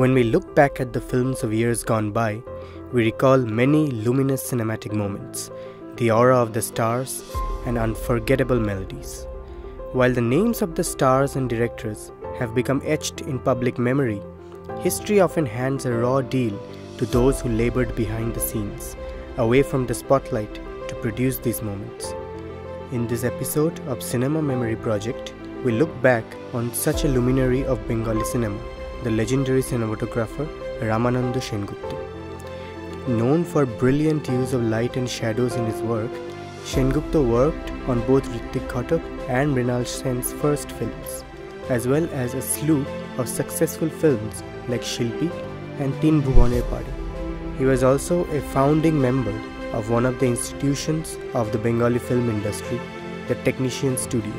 When we look back at the films of years gone by, we recall many luminous cinematic moments, the aura of the stars, and unforgettable melodies. While the names of the stars and directors have become etched in public memory, history often hands a raw deal to those who labored behind the scenes, away from the spotlight to produce these moments. In this episode of Cinema Memory Project, we look back on such a luminary of Bengali cinema, the legendary cinematographer Ramananda Sengupta. Known for brilliant use of light and shadows in his work, Sengupta worked on both Ritwik Ghatak and Mrinal Sen's first films, as well as a slew of successful films like Shilpi and Tin Bhuvaneypare. He was also a founding member of one of the institutions of the Bengali film industry, the Technicians' Studio.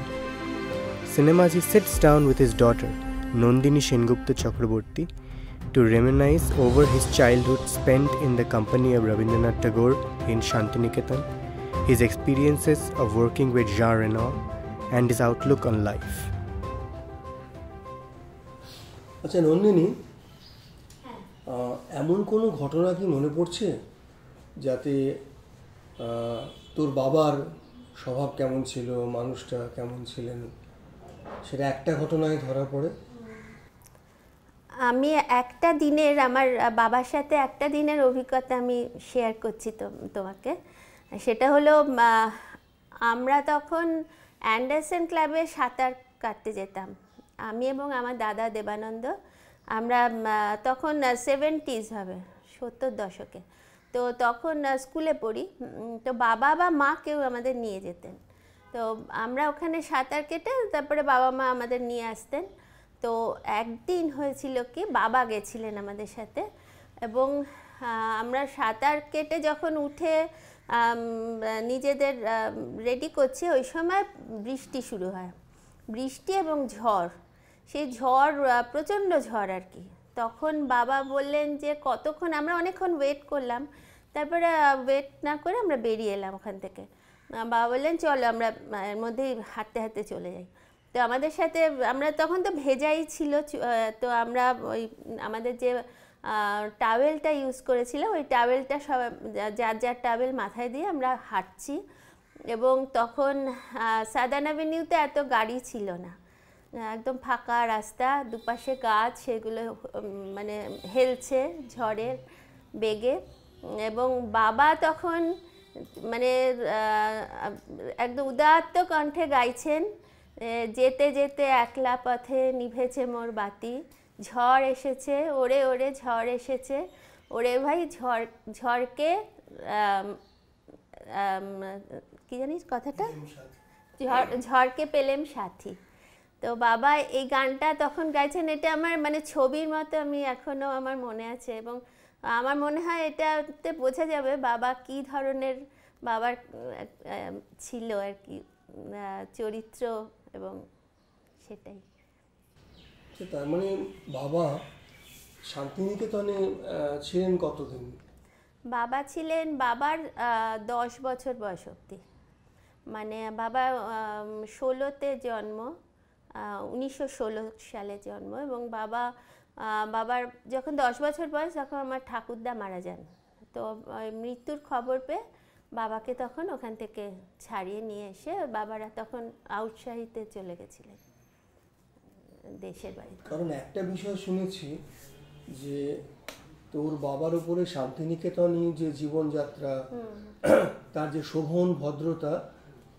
Cinemaazi sits down with his daughter, Nandini Sengupta Chakravati, to reminisce over his childhood spent in the company of Rabindranath Tagore in Shantiniketan, his experiences of working with Jean Reno, and his outlook on life. अच्छा नंदिनी, এমন কোনো ঘটনা কি মনে পড়ছে যাতে তোর বাবার স্বভাব কেমন ছিল, মানুষটা কেমন ছিলেন, সেটা একটা ঘটনায় ধরা পড়ে? আমি একটা দিনের, আমার বাবার সাথে একটা দিনের অভিজ্ঞতা আমি শেয়ার করছি তোমাকে। সেটা হলো, আমরা তখন অ্যান্ডারসন ক্লাবে সাঁতার কাটতে যেতাম, আমি এবং আমার দাদা দেবানন্দ। আমরা তখন 70s হবে, 70 দশকে, তো তখন স্কুলে পড়ি। তো বাবা বা মা কেউ আমাদের নিয়ে যেতেন, তো আমরা ওখানে সাঁতার কেটে তারপরে বাবা মা আমাদের নিয়ে আসতেন। তো একদিন হয়েছিল কি, বাবা গেছিলেন আমাদের সাথে, এবং আমরা সাঁতার কেটে যখন উঠে নিজেদের রেডি করছি, ওই সময় বৃষ্টি শুরু হয়, বৃষ্টি এবং ঝড়। সেই ঝড়, প্রচণ্ড ঝড় আর কি। তখন বাবা বললেন যে কতক্ষণ, আমরা অনেকক্ষণ ওয়েট করলাম, তারপরে ওয়েট না করে আমরা বেরিয়ে এলাম ওখান থেকে। বাবা বললেন চলো আমরা এর মধ্যেই হাঁটতে হাঁটতে চলে যাই। তো আমাদের সাথে, আমরা তখন তো ভেজাই ছিল, তো আমরা ওই আমাদের যে টাওয়েলটা ইউজ করেছিলাম, ওই টাওয়েলটা সব যার যার টাওয়েল মাথায় দিয়ে আমরা হাঁটছি। এবং তখন সাদান অ্যাভিনিউতে এত গাড়ি ছিল না, একদম ফাঁকা রাস্তা, দুপাশে গাছ, সেগুলো মানে হেলছে ঝড়ের বেগে। এবং বাবা তখন মানে একদম উদাত্ত কণ্ঠে গাইছেন, যেতে যেতে একলা পথে নিভেছে মোর বাতি, ঝড় এসেছে ওরে ওরে ঝড় এসেছে ওরে ভাই, ঝড় ঝড়কে কি জানিস কথাটা, ঝড়কে পেলেম সাথী। তো বাবা এই গানটা তখন গাইছেন, এটা আমার মানে ছবির মতো আমি এখনও আমার মনে আছে। এবং আমার মনে হয় এটাতে বোঝা যাবে বাবা কি ধরনের বাবার ছিল আর কি চরিত্র, এবং সেটাই। তার মানে বাবা শান্তিনিকেতনে ছিলেন কতদিন? বাবা ছিলেন, বাবার 10 বছর বয়স অবধি, মানে বাবা 16তে জন্ম, 1916 সালে জন্ম। এবং বাবার যখন 10 বছর বয়স, তখন আমার ঠাকুরদা মারা যান। তো মৃত্যুর খবর পেয়ে বাবাকে তখন ওখান থেকে ছাড়িয়ে নিয়ে এসে বাবারা তখন আউটসাইডে চলে গেছিলেন দেশের বাইরে। কারণ একটা বিষয় শুনেছি যে তোর বাবার উপরে শান্তিনিকেতনী যে জীবনযাত্রা, তার যে শোভন ভদ্রতা,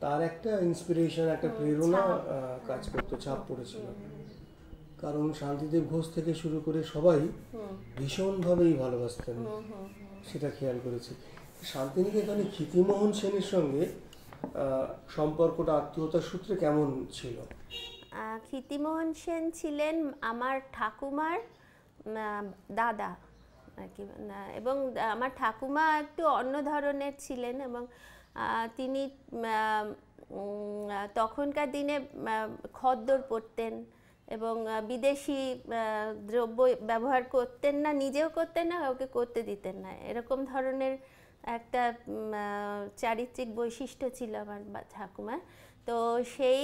তার একটা ইন্সপিরেশন, একটা প্রেরণা কাজ করতে ছাপ পড়েছিল। কারণ শান্তিদেব ঘোষ থেকে শুরু করে সবাই ভীষণভাবেই ভালোবাসতেন, সেটা খেয়াল করেছি। শান্তিনিকেতনে ক্ষিতিমোহন সেনের সঙ্গে সম্পর্কটা আত্মীয়তার সূত্রে কেমন ছিল? ক্ষিতিমোহন সেন ছিলেন আমার ঠাকুমার দাদা আর কি, এবং আমার ঠাকুমা একটু অন্য ধরনের ছিলেন, এবং তিনি তখনকার দিনে খদ্দর পড়তেন এবং বিদেশি দ্রব্য ব্যবহার করতেন না, নিজেও করতেন না, ওকে করতে দিতেন না, এরকম ধরনের একটা চারিত্রিক বৈশিষ্ট্য ছিল আমার ঠাকুমার। তো সেই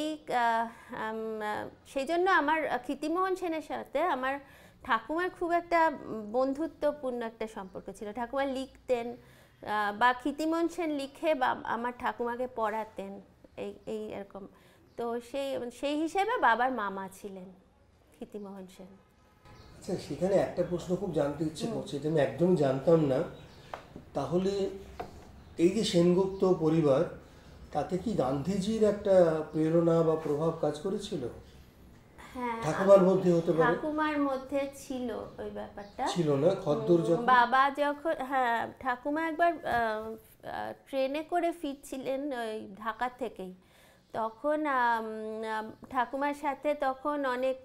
জন্য আমার ক্ষিতিমোহন সেনের সাথে আমার ठाकुमार खूब एक बंधुत्वपूर्ण एक सम्पर्क छिलो। ठाकुमा लिखतें খিতিমন সেন लिखे ठाकुमा के पढ़ातें एरकम तो हिसाब से बाबार मामा छिलेन খিতিমন সেন। अच्छा সেখানে একটা প্রশ্ন খুব জানতে ইচ্ছে করছে যে আমি একদম জানতাম না, তাহলে এই যে সেনগুপ্ত পরিবার তাতে কি গান্ধীজির একটা প্রেরণা বা প্রভাব কাজ করেছিল? হ্যাঁ ঠাকুমার মধ্যে হতে পারে, ঠাকুমার মধ্যে ছিল ওই ব্যাপারটা ছিল না খদ্দর যখন বাবা যখন হ্যাঁ ঠাকুমা একবার ট্রেনে করে ফিরছিলেন ওই ঢাকা থেকেই তখন ঠাকুমার সাথে তখন অনেক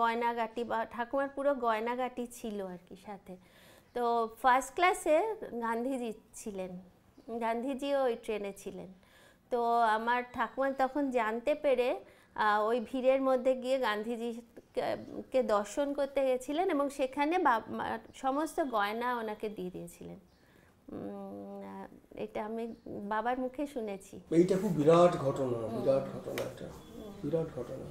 গয়নাগাটি বা ঠাকুমার পুরো গয়নাগাটি ছিল আর কি সাথে। তো ফার্স্ট ক্লাসে গান্ধীজি ছিলেন, গান্ধীজিও ওই ট্রেনে ছিলেন। তো আমার ঠাকুমা তখন জানতে পেরে ওই ভিড়ের মধ্যে গিয়ে গান্ধীজিকে দর্শন করতে গেছিলেন এবং সেখানে সমস্ত গয়না ওনাকে দিয়ে দিয়েছিলেন। এটা আমি বাবার মুখে শুনেছি। এইটা খুব বিরাট ঘটনা, বিরাট ঘটনা, একটা বিরাট ঘটনা।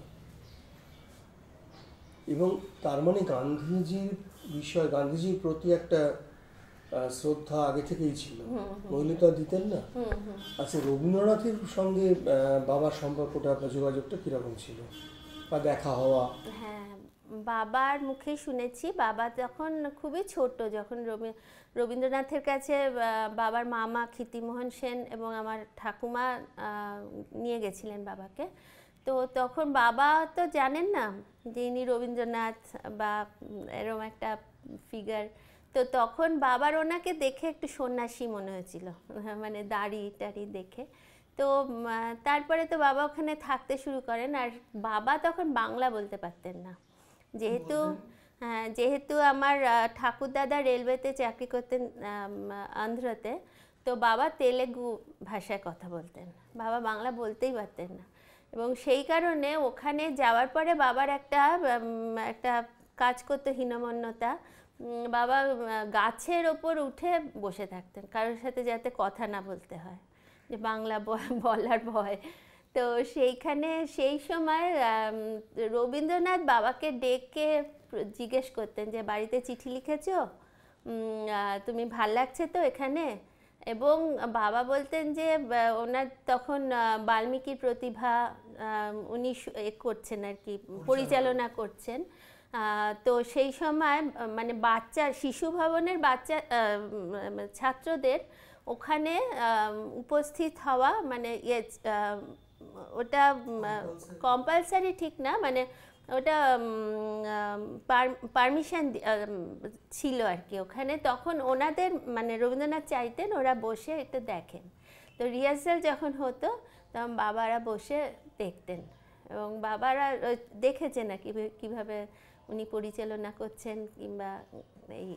এবং তার মানে গান্ধীজির বিষয় গান্ধীজির প্রতি একটা শ্রদ্ধা আগে থেকেই ছিল, মৌলিকতা দিতেন না। আচ্ছা রবীন্দ্রনাথের সঙ্গে বাবার সম্পর্কটা আপনার যোগাযোগটা কীরকম ছিল বা দেখা হওয়া? হ্যাঁ বাবার মুখে শুনেছি, বাবা তখন খুবই ছোট যখন রবীন্দ্রনাথের কাছে বাবার মামা খিতিমোহন সেন এবং আমার ঠাকুমা নিয়ে গেছিলেন বাবাকে। তো তখন বাবা তো জানেন না যে ইনি রবীন্দ্রনাথ বা এরকম একটা ফিগার। তো তখন বাবার ওনাকে দেখে একটু সন্ন্যাসী মনে হয়েছিল, মানে দাড়ি টাড়ি দেখে। তো তারপরে তো বাবা ওখানে থাকতে শুরু করেন। আর বাবা তখন বাংলা বলতে পারতেন না, যেহেতু যেহেতু আমার ঠাকুরদাদা রেলওয়েতে চাকরি করতেন আন্ধ্রতে, তো বাবা তেলেগু ভাষায় কথা বলতেন, বাবা বাংলা বলতেই পারতেন না। এবং সেই কারণে ওখানে যাওয়ার পরে বাবার একটা একটা কাজ করতো হীনমন্যতা, বাবা গাছের ওপর উঠে বসে থাকতেন কারোর সাথে যাতে কথা না বলতে হয়, যে বাংলা বলার ভয়। তো সেইখানে সেই সময় রবীন্দ্রনাথ বাবাকে ডেকে জিজ্ঞেস করতেন যে বাড়িতে চিঠি লিখেছ, তুমি ভাল লাগছে তো এখানে? এবং বাবা বলতেন যে ওনার তখন বাল্মীকির প্রতিভা উনি করছেন আর কি, পরিচালনা করছেন। তো সেই সময় মানে বাচ্চা শিশু ভবনের বাচ্চা ছাত্রদের ওখানে উপস্থিত হওয়া মানে ওটা কম্পালসারি ঠিক না, মানে ওটা পারমিশন ছিল আর কি ওখানে। তখন ওনাদের মানে রবীন্দ্রনাথ চাইতেন ওরা বসে এটা দেখেন। তো রিহার্সাল যখন হতো তখন বাবারা বসে দেখতেন এবং বাবারা দেখেছেন না কীভাবে উনি পরিচালনা করছেন কিংবা এই।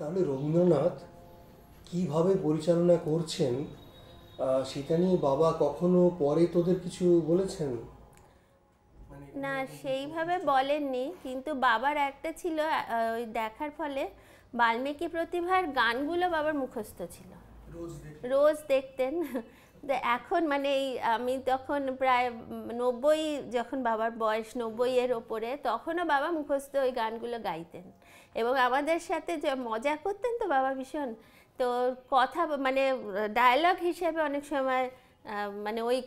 তাহলে রবীন্দ্রনাথ কীভাবে পরিচালনা করছেন সেটা নিয়ে বাবা কখনো পরে তোদের কিছু বলেছেন? না সেইভাবে বলেননি, কিন্তু বাবার একটা ছিল ওই দেখার ফলে বাল্মীকি প্রতিভার গানগুলো বাবার মুখস্থ ছিল, রোজ দেখতেন। তো এখন মানে আমি তখন প্রায় 90 যখন বাবার বয়স 90-এর ওপরে, তখনও বাবা মুখস্থ ওই গানগুলো গাইতেন এবং আমাদের সাথে যে মজা করতেন। তো বাবা ভীষণ তো কথা মানে ডায়ালগ হিসেবে অনেক সময় মানে ওই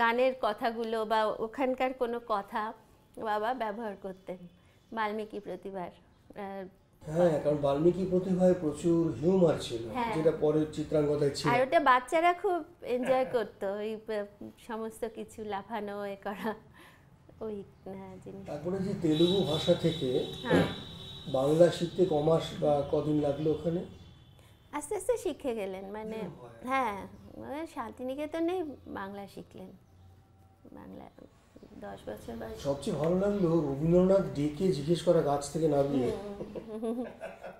গানের কথাগুলো বা ওখানকার কোনো কথা বাবা ব্যবহার করতেন বাল্মীকি প্রতিভার। হ্যাঁ কারণ বাল্মীকি প্রতিভায় প্রচুর হিউমার ছিল, যেটা পরে চিত্রাঙ্গদায় ছিল। আর ওটা বাচ্চারা খুব এনজয় করত, এই সমস্ত কিছু লাফানো এ করা ওই জিনিস। তারপরে যে তেলুগু ভাষা থেকে বাংলা শিখতে কমাস বা কদিন লাগলো ওখানে? আস্তে আস্তে শিখে গেলেন মানে হ্যাঁ শান্তিনিকেতনেই বাংলা শিখলেন, বাংলা 10 বছর বয়সে। সবচেয়ে ভালো লাগলো রবীন্দ্রনাথ ডেকে জিজ্ঞেস করা গাছ থেকে নামিয়ে,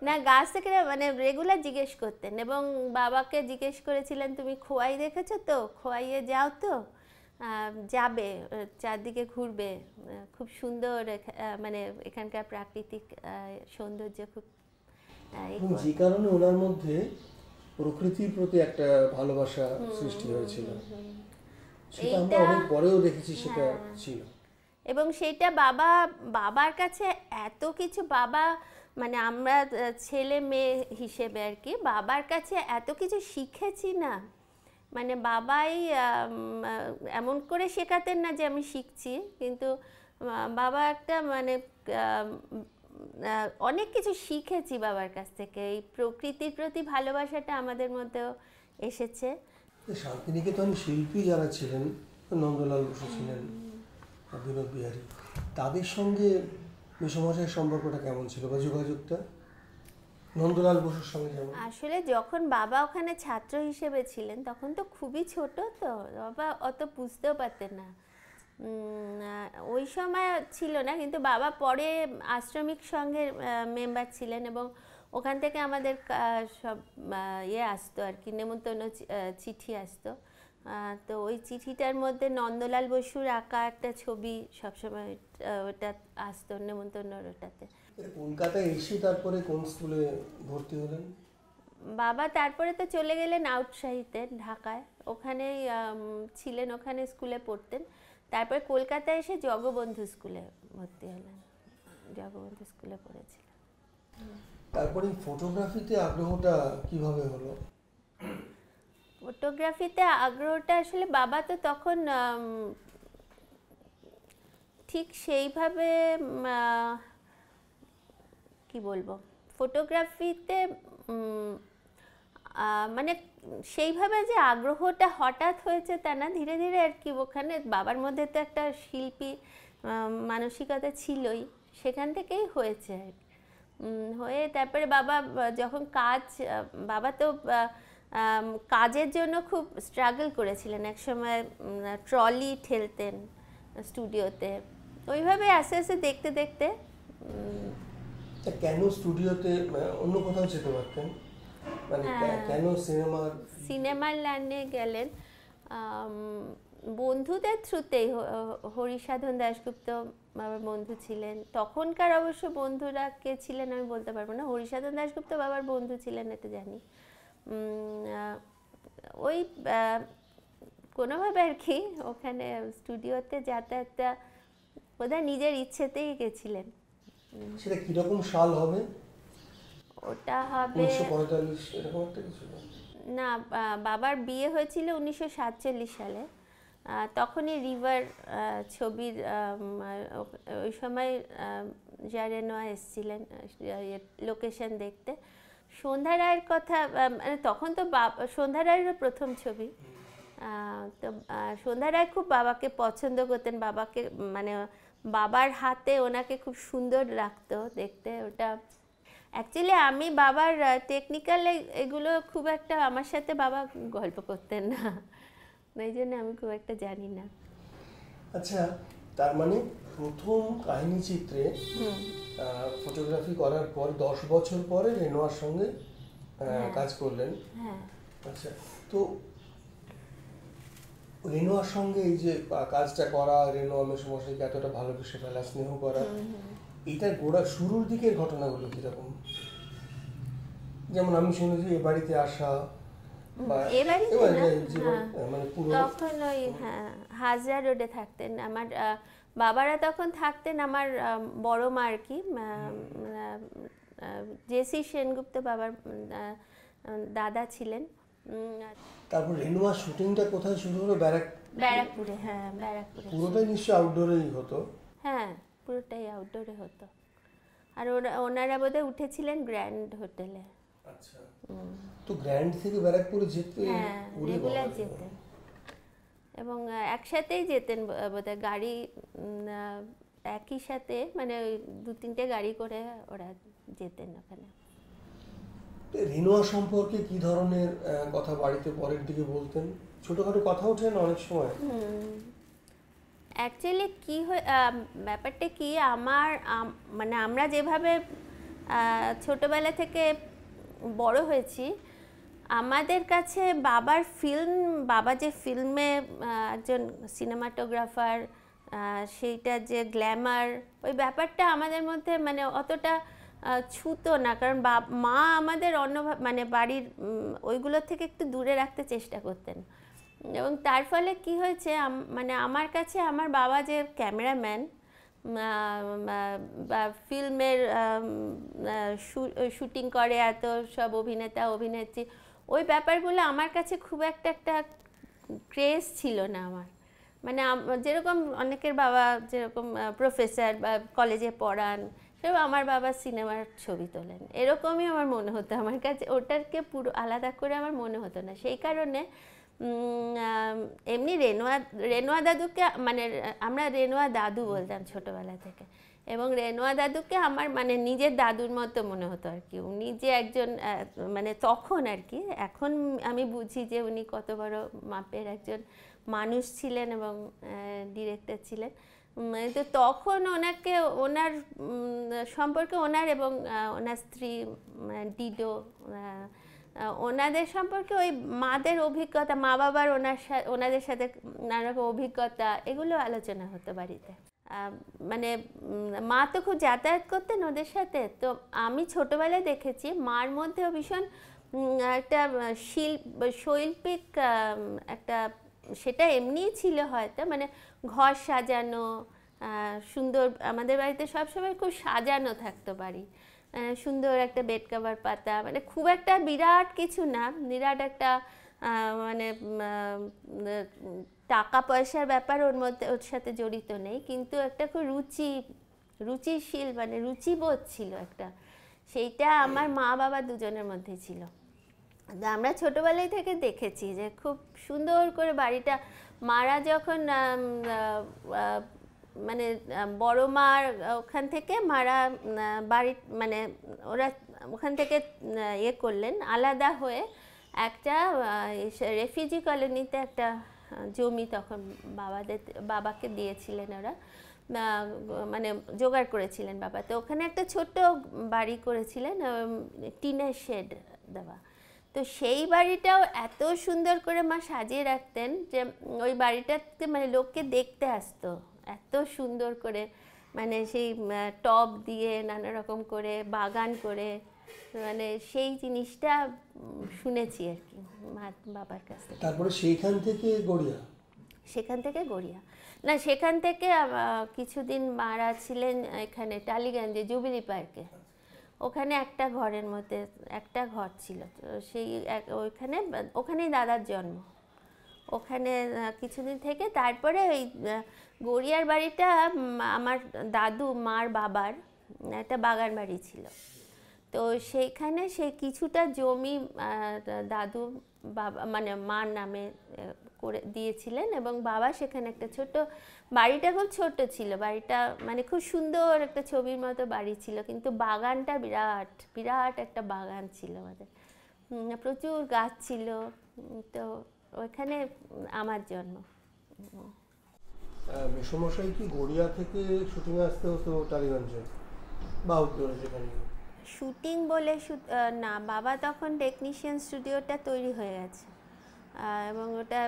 না গাছ থেকে মানে রেগুলার জিজ্ঞেস করতেন। এবং বাবাকে জিজ্ঞেস করেছিলেন তুমি খোয়াই দেখেছো তো, খোয়াইয়ে যাও তো, যাবে চারদিকে ঘুরবে, খুব সুন্দর মানে এখানকার প্রাকৃতিক সৌন্দর্য খুব। যে কারণে ওনার মধ্যে প্রকৃতির প্রতি একটা ভালোবাসা সৃষ্টি হয়েছিল, সেটা আমরা অনেক পরেও দেখেছি সেটা ছিল। एबं सेटा बाबा बाबार काछे एतो किछु बाबा माने आमरा छेले मेये हिसेबे आर कि बाबार काछे एतो किछु शिखेछि ना माने बाबाई एमन करे शेखातेन ना जे आमी शिखछि किन्तु बाबा एकटा माने अनेक किछु शिखेछि बाबार काछ थेके एई प्रकृतिर प्रति भालोबासाटा आमादेर मध्येओ एसेछे। शांतिनिकेतन शिल्पी जारा छिलेन नंदलाल बसु छिलेन विनोद बिहारी तादेर संगे मेसोमशायेर सम्पर्कटा केमन छिलो बा जोगाजोगटा नंदलाल बसुर संगे जेमन आसले जखन बाबा ओखाने छात्र हिसेबे छिलेन तखन तो खुबই ছোট तो बाबा অত বুঝতেও পারতেন না ওই সময় ছিল না কিন্তু বাবা পরে আশ্রমিক সংঘের মেম্বার ছিলেন এবং ওখান থেকে আমাদের সব ইয়ে আসতো আর কি নেমন্তন্ন চিঠি আসতো তো ওই চিঠিটার মধ্যে নন্দলাল বসুর আঁকা একটা ছবি সব সময় ওটা আসতো নেমন্তন্নটাতে। কলকাতা এসে তারপরে কোন স্কুলে ভর্তি হলেন? বাবা তারপরে তো চলে গেলেন আউটসাইডে ঢাকায় ওখানেই ছিলেন ওখানে স্কুলে পড়তেন তারপর কলকাতা এসে জগবন্ধু স্কুলে ভর্তি হলেন জগবন্ধু স্কুলে পড়েছিলেন। তারপরে ফটোগ্রাফিতে আগ্রহটা কিভাবে হলো? ফটোগ্রাফিতে আগ্রহটা আসলে বাবা তো তখন ঠিক সেইভাবে কি বলবো ফটোগ্রাফিতে মানে সেইভাবে যে আগ্রহটা হঠাৎ হয়েছে তা না ধীরে ধীরে আর কি ওখানে বাবার মধ্যে তো একটা শিল্পী মানসিকতা ছিলই সেখান থেকেই হয়েছে হয়ে তারপরে বাবা যখন কাজ বাবা তো কাজের জন্য খুব স্ট্রাগল করেছিলেন এক সময় ট্রলি ঠেলতেন স্টুডিওতে ওইভাবে আস্তে আস্তে দেখতে দেখতে কেন স্টুডিওতে অন্য কোথাও যেতে পারতেন মানে কেন সিনেমা ল্যান্ডে গেলেন বন্ধুদের থ্রুতেই হরিসাধন দাশগুপ্ত বাবার বন্ধু ছিলেন তখনকার অবশ্য বন্ধুরা কে ছিলেন আমি বলতে পারবো না হরিসাধন দাশগুপ্ত বাবার বন্ধু ছিলেন এটা জানি ওই কোনোভাবে আর কি ওখানে স্টুডিওতে যাতায়াত বোধহয় নিজের ইচ্ছেতেই গেছিলেন। সেটা কীরকম সাল হবে? ওটা হবে 1945 এরকম একটা কিছু না বাবার বিয়ে হয়েছিল 1947 সালে তখনই রিভার ছবির ওই সময় জারেনোয়া এসেছিলেন লোকেশন দেখতে সন্ধ্যা রায়ের কথা মানে তখন তো সন্ধ্যা রায়েরও প্রথম ছবি তো সন্ধ্যা রায় খুব বাবাকে পছন্দ করতেন বাবাকে মানে বাবার হাতে ওনাকে খুব সুন্দর লাগতো দেখতে ওটা অ্যাকচুয়ালি আমি বাবার টেকনিক্যাল এগুলো খুব একটা আমার সাথে বাবা গল্প করতেন না এই জন্য আমি খুব একটা জানি না। আচ্ছা তার মানে প্রথম কাহিনী চিত্রে ফটোগ্রাফি করার পর 10 বছর পরে রেনোয়ার সঙ্গে কাজ করলেন। হ্যাঁ আচ্ছা তো রেনোয়ার সঙ্গে এই যে কাজটা করা রেনোয়ারের সমস্যা কি এতটা ভালোবেসে ফেলা স্নেহ করা এটা গোড়া শুরুর দিকের ঘটনাগুলো কীরকম? যেমন আমি শুনেছি এ বাড়িতে আসা তখন ওই হাজার রোডে থাকতেন আমার বাবারা তখন থাকতেন আমার বড় মা আর কি জেসি সেনগুপ্ত বাবার দাদা ছিলেন। তারপর রেনোয়া শুটিংটা কোথায় শুরু হলো? ব্যারাকপুরে। হ্যাঁ ব্যারাকপুরে পুরোটাই নিশ্চয়ই আউটডোরেই হতো। হ্যাঁ পুরোটাই আউটডোরে হতো আর ওনারা বোধহয় উঠেছিলেন গ্র্যান্ড হোটেলে। আচ্ছা তো গ্র্যান্ড থেকে ব্যারাকপুরে যেতে রেগুলার যেতেন এবং একসাথেই যেতেন বোধহয় গাড়ি একই সাথে মানে দু তিনটে গাড়ি করে ওরা যেতেন ওখানে। রেনোয়া সম্পর্কে কি ধরনের কথা বাড়িতে পরের দিকে বলতেন? ছোটখাটো কথা ওঠেন অনেক সময়। অ্যাকচুয়ালি কি ব্যাপারটা কি আমার মানে আমরা যেভাবে ছোটবেলা থেকে বড় হয়েছি আমাদের কাছে বাবার ফিল্ম বাবা যে ফিল্মে একজন সিনেমাটোগ্রাফার সেইটা যে গ্ল্যামার ওই ব্যাপারটা আমাদের মধ্যে মানে অতটা ছুতো না কারণ মা আমাদের অন্য মানে বাড়ির ওইগুলোর থেকে একটু দূরে রাখতে চেষ্টা করতেন এবং তার ফলে কি হয়েছে মানে আমার কাছে আমার বাবা যে ক্যামেরাম্যান फिल्मेर शूटिंग करे एत सब अभिनेता अभिनेत्री ओई ब्यापारगुलो आमार काछे खूब एकटा एकटा क्रेज छिलो ना आमार माने जेरकम अनेकेर बाबा जेरकम प्रोफेसर बा कलेजे पढ़ान तो आमार बाबा सिनेमार छवि तोलेन एरकमई आमार मने हतो आमार काछे ओटाके पुरो आलादा करे आमार मने हतो ना सेई कारणे एमनी रेणुआ दादू के माने आमरा रेणुआ दादू बोलताम छोटोबेला थेके एबं रेणुआ दादू के आमार माने निजेर दादुर मतो मने हतो आर कि उनि जे एकजन माने तखन आर कि एखन आमि बुझी जे उनि कत बड़ो मापेर एकजन मानुष छिलेन एबं डिरेक्टर छिलेन तो तखन ओनाके ओनार सम्पर्के ओनार एबं ओनार स्त्री डिडो ओनादेर सम्पर्के ओई मादेर अभिज्ञता मा बाबार ओनादेर साथे नाना रकम अभिज्ञता एगुलो आलोचना हतो बाड़ीते माने मा तो खूब यातायात करतेन ओদের সাথে तो आमी छोटोबेलाय देखेछि मार मধ্যে भीषण एकटा शैल्पिक एकटा सेटा एमनिई छिलो हयतो माने घर साजानो सुंदर आमादेर बाड़ीते सब समय खूब साजानो थाकतो बाड़ी सुंदर एक बेड कवर पाता मैं खूब एक बिराट किछु ना बिराट एक मैं टाका पैसार ब्यापार ओर मध्य ओर साथे जड़ित नहीं किन्तु एक खूब रुचिशील मैं रुचिबोध छिलो एक सेइटा आमार मा बाबा दुजोनेर मध्य छिलो आमरा छोटोबेलाय थेके देखेछि जे खूब सुंदर करे बाड़ीटा मारा जखन माने बड़ो मार ओखान थेके मारा बाड़ी माने ओरा ओखान थेके ये करलेन आलादा होये एकटा रेफ्यूजी कलोनीते एकटा जमी तखन बाबाके दियेछिलेन ओरा माने जोगाड़ करेछिलेन बाबा तो ओखाने एकटा छोटो बाड़ी करेछिलेन टिनेर शेड देवा तो सेई बाड़ीटाओ एत सुंदर करे मा साजिये राखतेन जे ओई बाड़ीटाते माने लोकके देखते आसतो एत सुंदर करे माने सेई टब दिए नाना रकम करे बागान करे माने सेई जिनिसटा शुनेछि आर कि बाबार काछ थेके तारपरे सेखान थेके गड़िया ना सेखान थेके किछुदिन मारा छिलेन एखाने टालिगंजे जुबिली पार्के ओखाने एकटा घरेर मধ্যে एकटा घर छिलो तो सेई ओखाने ओखानेई दादार जन्म ओखाने किछुदिन थेके तारपरे ओई गड़ियार बाड़ीटा आमार दादू मार बाबार एकटा बागान बाड़ी छिलो तो सेइखाने से किछुटा जमी दादू बाबा माने मार नामे करे दियेछिलेन एबं बाबा सेखाने एकटा छोटो बाड़ीटा खूब छोटो छिलो बाड़ीटा माने खूब सुंदर एकटा छबिर मतो बाड़ी छिलो किन्तु बागानटा बिराट बिराट एकटा बागान छिलो आमादेर प्रचुर गाछ छिलो तो ओखाने आमार जन्म मेसोमशाई कि गड़िया थेके शुटिंग आसते हतो टालीगंजे शूटिंग बोले ना बाबा तखन टेक्निशियन स्टूडियोटा तैरी हये गेछे एबं ओटा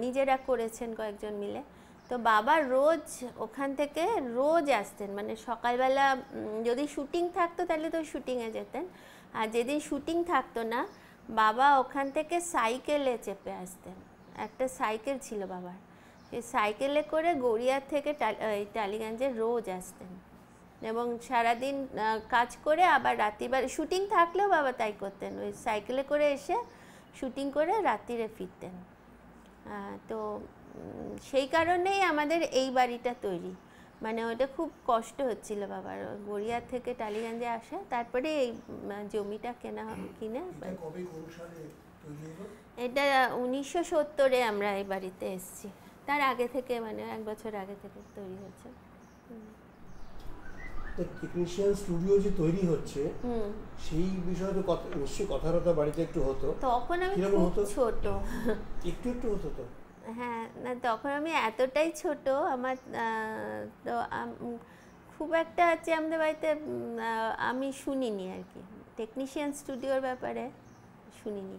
निजेरा करेछेन कयेकजन मिले तो बाबा रोज ओखान थेके रोज आसतेन माने सकालबेला यदि शूटिंग थाकतो ताहले तो शूटिंगे जेतेन आर जेदिन शूटिंग थाकतो ना बाबा ओखान थेके साइकेले चेपे आसतेन एकटा साइकेल छिलो बाबार साइकेले करे गड़िया थेके टालीगंजे रोज आसतेन एबं सारा दिन काज करे आबार रातिबार शूटिंग थाकलेओ बाबा ताई करतेन ओई साइकेले करे एसे शूटिंग करे रातिरे फिरतेन तो सेई कारणेई आमादेर एई बाड़ीटा तैरी माने ओटा खूब कष्ट हच्छिलो बाबार गड़िया थेके टालीगंजे आसा तारपरे एई जमिटा केना किने एटा 1970 आमरा एई बाड़ीते एसेछि तार आगे थेके माने एक बछर आगे थेके तैरी होच्छे टेक्निशियन स्टूडियो जे तैरी होच्छे सेई विषये कथा निश्चय कथारता बाड़ीते एकटु हतो तखन आमि खूब छोट एकटु हतो तो हाँ ना तक हमें एतटाई छोटो हमार तो खूब एक बाड़ी शुनिनी और कि टेक्निशियन स्टूडियोर बेपारे शुनिनी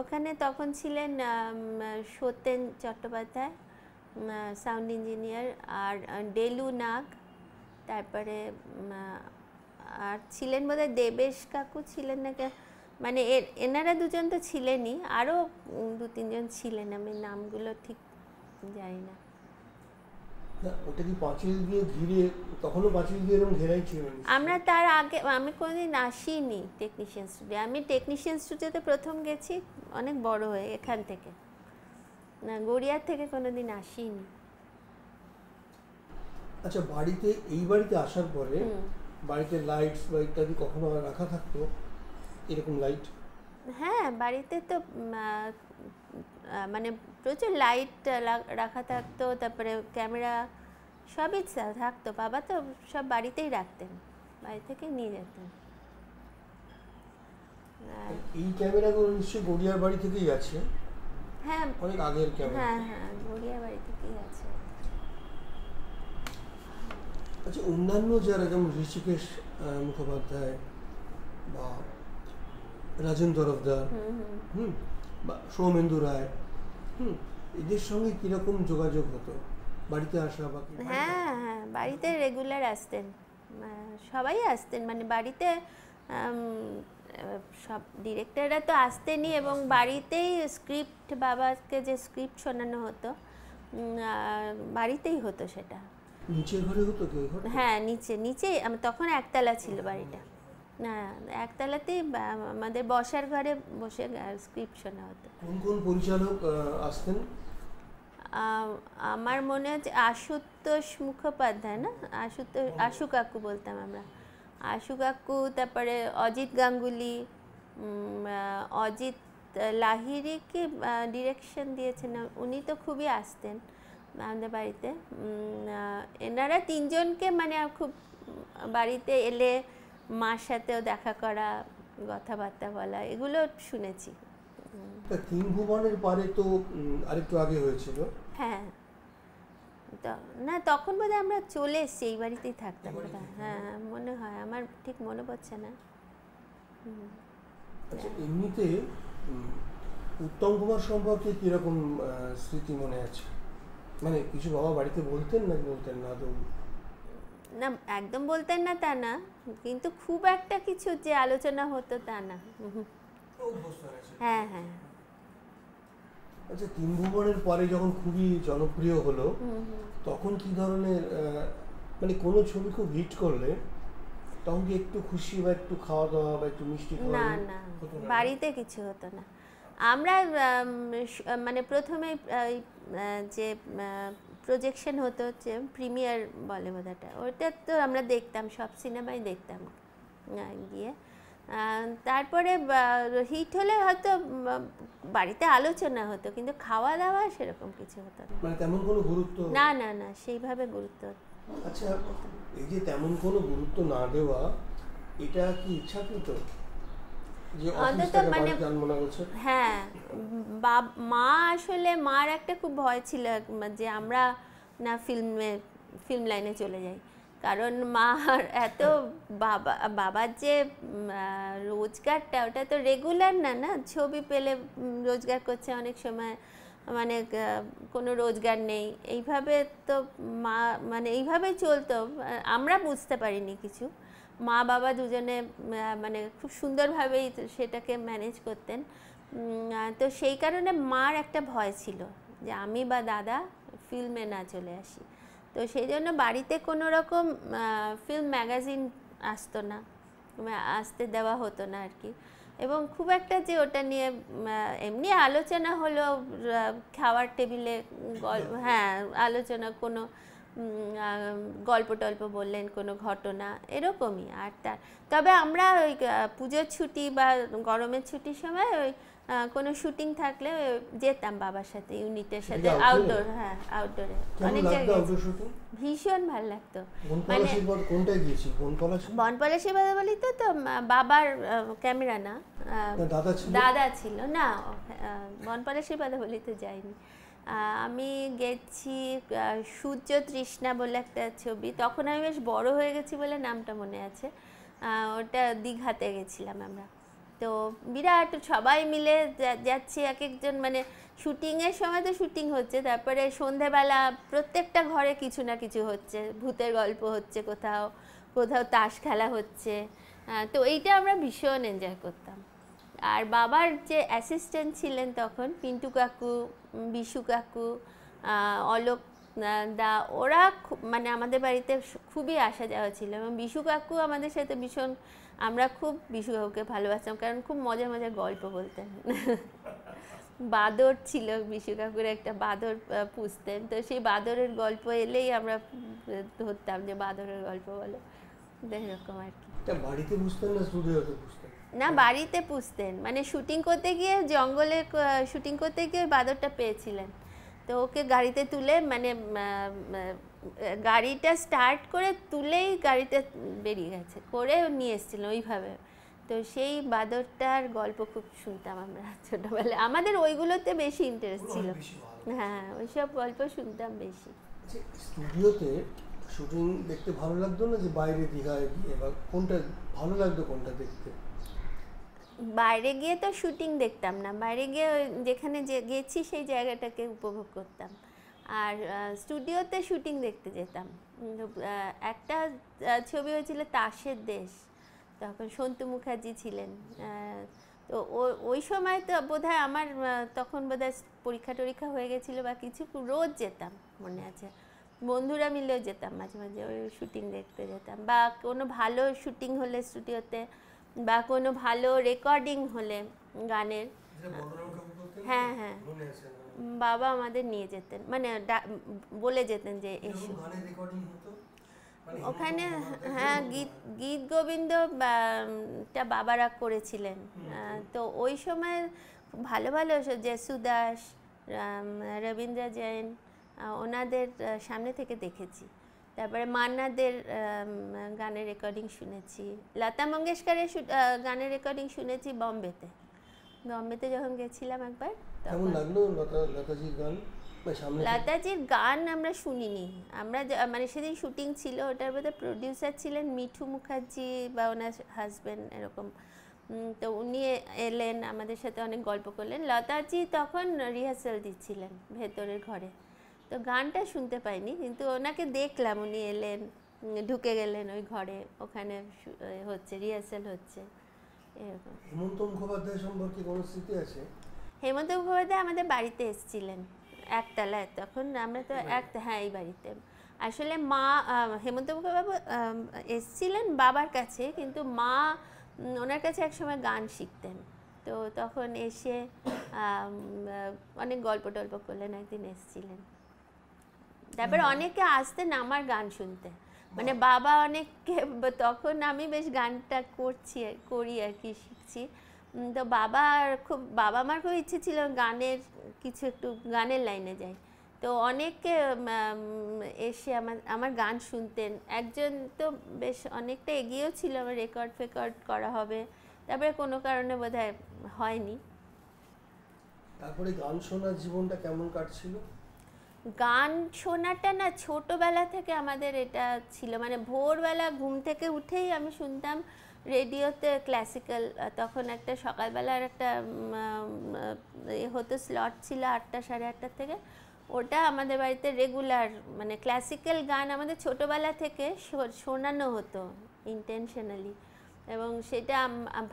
ओखाने तखन छिलेन सत्यन चट्टोपाध्याय साउंड इंजिनियर और डेलू नाग तारपरे आर छिलेन बोधहय देवेश काकू छिलेन ना कि माने एनारा दुजन तो छिलेनी आरो दो तीन जन छिलेन आमि नामगुलो ठीक যাই না না ওটা কি পাঁচিল দিয়ে ঘিরে তখনো পাঁচিল দিয়ে এরকম ঘেরাই ছিল আমরা তার আগে আমি কোনোদিন আসিনি টেকনিশিয়ান স্টুডিও আমি টেকনিশিয়ান স্টুডিওতে প্রথম গেছি অনেক বড় হয়ে এখান থেকে না গড়িয়া থেকে কোনোদিন আসিনি আচ্ছা বাড়িতে এই বাড়িতে আসার পরে বাড়িতে লাইটস বা ইত্যাদি কখনো রাখা থাকতো এরকম লাইট হ্যাঁ বাড়িতে তো মানে প্রচুর লাইট রাখা থাকতো তারপরে ক্যামেরা সবই থাকতো বাবা তো সব বাড়িতেই রাখতেন বাড়ি থেকে নিয়ে যেতেন এই ক্যামেরাগুলো নিশ্চয়ই গড়িয়ার বাড়ি থেকেই আছে হ্যাঁ অনেক আগের ক্যামেরা হ্যাঁ হ্যাঁ গড়িয়ার বাড়ি থেকেই আছে अच्छा अन्य जरा जम ऋषिकेश मुखोपाध्याय राजन तरफदार सौमेंदु राय এদের সঙ্গে কি রকম যোগাযোগ হতো বাড়িতে আসা বা হ্যাঁ হ্যাঁ বাড়িতে রেগুলার আসতেন সবাই আসতেন মানে বাড়িতে সব ডিরেক্টররা তো আসতেনই এবং বাড়িতেই স্ক্রিপ্ট বাবাকে যে স্ক্রিপ্ট শোনানো হতো বাড়িতেই হতো সেটা नीचे घरे होतो के घर हाँ नीचे नीचे तखन एकतला छिलो बाड़ीटा ना एकतलाते आमादेर बसार घरे बसे स्क्रिप्ट शोना होतो कोन कोन परिचालक आसतेन आमार मने हच्छे आशुतोष मुखोपाध्याय ना आशुतोष आशु काकू बोलताम आमरा आशु काकू तारपरे अजित गांगुली अजित लाहिरी के डिरेक्शन दिएछेन उनी तो खूबई आसतेन আমাদের বাড়িতে এনারা তিনজনকে মানে খুব বাড়িতে এলে মার সাথেও দেখা করা কথাবার্তা বলা এগুলো শুনেছি তিন ভুবনের পরে তো আরেকটু আগে হয়েছিল হ্যাঁ না তখন বোধহয় আমরা চলে এসেছি এই বাড়িতেই থাকতাম হ্যাঁ মনে হয় আমার ঠিক মনে পড়ছে না এমনিতে উত্তম কুমার সম্পর্কে কিরকম স্মৃতি মনে আছে মানে কিছু বাবা বাড়িতে বলতেন না তো না একদম বলতেন না তা না কিন্তু খুব একটা কিছু যে আলোচনা হতো তা না হ্যাঁ হ্যাঁ আচ্ছা তিন ভুবনের পরে যখন খুবই জনপ্রিয় হলো তখন কি ধরনের মানে কোন ছবি খুব হিট করলে তখন কি একটু খুশি বা একটু খাওয়া দাওয়া বা একটু মিষ্টি খাওয়া না না বাড়িতে কিছু হতো না আমরা মানে প্রথমে যে প্রজেকশন হতো যে প্রিমিয়ার বলে ওটাটা ওটা তো আমরা দেখতাম সব সিনেমাই দেখতাম গিয়ে তারপরে হিট হলে হয়তো বাড়িতে আলোচনা হতো কিন্তু খাওয়া দাওয়া সেরকম কিছু হতো না মানে তেমন কোনো গুরুত্ব না না না সেইভাবে গুরুত্ব আচ্ছা এই যে তেমন কোনো গুরুত্ব না দেওয়া এটা কি ইচ্ছাকৃত হ্যাঁ মা আসলে মার একটা খুব ভয় ছিল যে আমরা না ফিল্ম লাইনে চলে যাই কারণ মার এত বাবার যে রোজগারটা ওটা তো রেগুলার না না ছবি পেলে রোজগার করছে অনেক সময় মানে কোনো রোজগার নেই এইভাবে তো মা মানে এইভাবে চলতো আমরা বুঝতে পারিনি কিছু মা বাবা দুজনে মানে খুব সুন্দরভাবেই সেটাকে ম্যানেজ করতেন তো সেই কারণে মার একটা ভয় ছিল যে আমি বা দাদা ফিল্মে না চলে আসি তো সেই জন্য বাড়িতে কোনো রকম ফিল্ম ম্যাগাজিন আসতো না আসতে দেওয়া হতো না আর কি এবং খুব একটা যে ওটা নিয়ে এমনি আলোচনা হলো খাওয়ার টেবিলে হ্যাঁ আলোচনা কোনো গল্প টল্প বললেন কোনো ঘটনা এরকমই আর তার তবে আমরা ওই পুজোর ছুটি বা গরমের ছুটির সময় ওই কোনো শুটিং থাকলে যেতাম বাবার সাথে ইউনিটের সাথে আউটডোর হ্যাঁ আউটডোরে অনেক জায়গায় ভীষণ ভালো লাগতো মানে কোনটা গিয়েছি বনপলাশি বাবা বলি তো বাবার ক্যামেরা না দাদা ছিল না বনপলাশি বাবা বলি তো যাইনি আমি গেছি সূর্য তৃষ্ণা বলে একটা ছবি তখন আমি বেশ বড় হয়ে গেছি বলে নামটা মনে আছে ওটা দীঘাতে গেছিলাম আমরা তো বিরাট সবাই মিলে যাচ্ছি এক একজন মানে শুটিংয়ের সময় তো শুটিং হচ্ছে তারপরে সন্ধেবেলা প্রত্যেকটা ঘরে কিছু না কিছু হচ্ছে ভূতের গল্প হচ্ছে কোথাও কোথাও তাস খেলা হচ্ছে তো এইটা আমরা ভীষণ এনজয় করতাম আর বাবার যে অ্যাসিস্ট্যান্ট ছিলেন তখন পিন্টু কাকু বিশু কাকু অলোক দা ওরা মানে আমাদের বাড়িতে খুবই আসা যাওয়া ছিল এবং বিশু কাকু আমাদের সাথে ভীষণ আমরা খুব বিশু কাকুকে ভালোবাসতাম কারণ খুব মজার মজার গল্প বলতেন বাদর ছিল বিশু কাকুর একটা বাদর পুষতেন তো সেই বাদরের গল্প এলেই আমরা ধরতাম যে বাদরের গল্প বলো এরকম আর কি তা বাড়িতে পুষতেন না স্টুডিওতে পুষতেন না বাড়িতে পুষতেন মানে শুটিং করতে গিয়ে জঙ্গলে শুটিং করতে গিয়ে বাদরটা পেয়েছিলেন तो ओके गाड़ी तुले मैंने गाड़ी स्टार्ट कर तुले ही गाड़ी बेरिए गए नहीं भावे तो से बादरटार गल्प खूब सुनतम छोटोबेला ओईगुलोते बेशी इंटरेस्ट छिलो हाँ ओई सब गल्प सुनतम बेशी स्टूडियोते शूटिंग देखते भालो लागतो ना जे बाइरे दीघाय एबा कोनटा भालो लागतो कोनटा देखते बाहरे गए तो शूटिंग देखतम ना बाहरे गए जेखाने गेछी सेई जायगाटाके उपभोग करतम और स्टूडियोते शूटिंग देखते जेतम एकटा छवि हयेछिलो ताशेर देश तखन संतु मुखर्जी छिलेन तो ओई समय तो बोधहय आमार तखन बोधहय परीक्षा टरीक्षा हये गेछिलो बा किछु रोज जेतम मने आछे बंधुरा मिलेओ जेतम माझे माझे ओई शूटिंग देखते जेतम बा कोनो भालो शूटिंग हले स्टूडियोते বা কোনো ভালো রেকর্ডিং হলে গানের হ্যাঁ হ্যাঁ বাবা আমাদের নিয়ে যেতেন মানে বলে যেতেন যে এসো ওখানে হ্যাঁ গীত গোবিন্দটা বাবারা করেছিলেন তো ওই সময় ভালো ভালো যেসু দাস রবীন্দ্র জৈন ওনাদের সামনে থেকে দেখেছি তারপরে মান্নাদের গানের রেকর্ডিং শুনেছি লতা मंगेशकরের গানের রেকর্ডিং শুনেছি বম্বেতে যখন গেছিলাম একবার তখন লাগলো লতাজির গান সামনে লতাজির গান আমরা শুনিনি আমরা মানে সেদিন শুটিং ছিল ওটার মধ্যে প্রোডিউসার ছিলেন মিঠু মুখর্জি বা ওনার হাজবেন্ড এরকম তো উনি এলেন আমাদের সাথে অনেক গল্প করলেন লতাজি তখন রিহার্সাল দিচ্ছিলেন ভেতরের ঘরে तो गानटा सुनते पाइनी किन्तु ओनाके देखलाम उनी एलेन ढुके गेलेन ओई घरे ओखाने होच्छे रिहार्सल होच्छे एरकम हेमন্ত মুখোপাধ্যায় सम्पर्के कोनो स्मृति आछे हेमন্ত মুখোপাধ্যায় आमादेर बाड़ीते एसेछिलेन एकतलाय तखन आमरा तो एक हाँ एई बाड़ीते आसले मा हेमন্ত মুখোপাধ্যায় एसेछिलेन बाबार काछे किन्तु मा ओनार काछे एक समय गान शिखतेन तो तखन एसे अनेक गल्प टल्प करलेन एकदिन एसेछिलेन তারপর অনেকে আসতেন আমার গান শুনতে মানে বাবা অনেককে তখন আমি বেশ গানটা করি আর কি শিখছি তো বাবা আমার খুব ইচ্ছে ছিল গানের কিছু একটু গানের লাইনে যাই তো অনেকে এসে আমার গান শুনতেন একজন তো বেশ অনেকটা এগিয়েও ছিল আমার রেকর্ড করা হবে তারপরে কোনো কারণে বোধহয় হয়নি তারপরে গান শোনার জীবনটা কেমন কাটছিল गान शोनाटा ना छोटोबेला थेके आमादेर एटा छिलो माने भोरबेला घुम थेके उठेई आमी शुनताम रेडियोते क्लासिकल तखन एकटा सकालबेलार एकटा हतो स्लट छिलो ৮টা সাড়ে ৮টা थेके ओटा आमादेर बाड़ीते रेगुलार माने क्लासिकल गान आमादेर छोटोबेला थेके शोनानो हतो इंटेनशनली एबं सेटा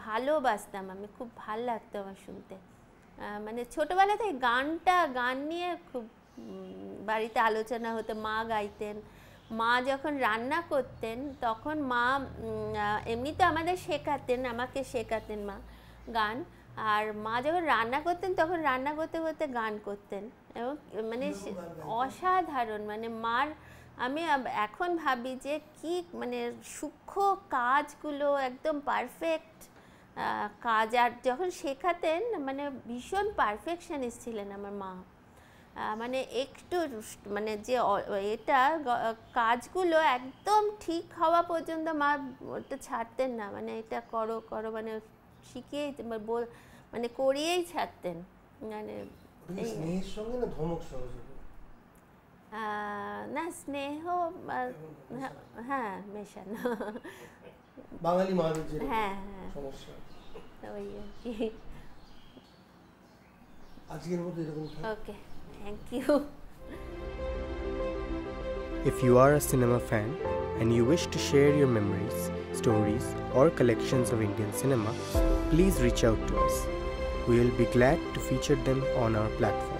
भालोबासताम आमी खूब भालो लागतो आमार शुनते माने छोटोबेला थेके गान निये खूब बाड़ीते आलोचना हतो मा गाइतेन मा जखन रान्ना करतेन तखन मा एमनिते आमादेर शेखातेन आमाके शेखातेन मा गान और मा जखन रान्ना करतेन तखन रान्ना करते करते गान करतेन एबं माने असाधारण माने मार आमी एखन भाबी जे कि माने सूक्ष्म काजगुलो एकदम परफेक्ट काज आर जखन शेखातेन माने भीषण परफेक्शनिस्ट छिलेन आमार मा माने एकटू माने जे एटा काजगुलो एकदम ठीक हवा पर्यन्त मा ओटा छाड़तेन ना माने एटा करो करो माने शिखिए माने करिएई छाड़तेन माने स्नेहेर संगे ना धमक सहयोग ना स्नेह हाँ मेशानो बांगाली मानुषेर हाँ समस्या तोई आजकेर मतो एरकम okay Thank you. If you are a cinema fan and you wish to share your memories, stories or collections of Indian cinema, please reach out to us. We will be glad to feature them on our platform.